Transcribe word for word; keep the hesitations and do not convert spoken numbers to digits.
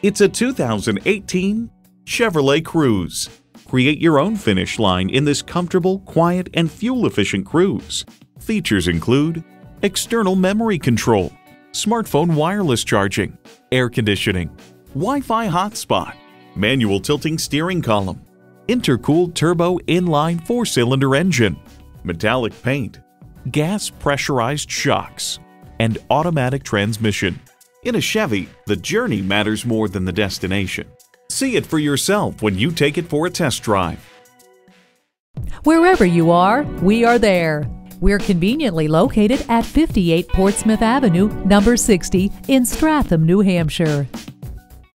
It's a two thousand eighteen Chevrolet Cruze. Create your own finish line in this comfortable, quiet, and fuel-efficient Cruze. Features include external memory control, smartphone wireless charging, air conditioning, Wi-Fi hotspot, manual tilting steering column, intercooled turbo inline four-cylinder engine, metallic paint, gas pressurized shocks, and automatic transmission. In a Chevy, the journey matters more than the destination. See it for yourself when you take it for a test drive. Wherever you are, we are there. We're conveniently located at fifty-eight Portsmouth Avenue, number sixty in Stratham, New Hampshire.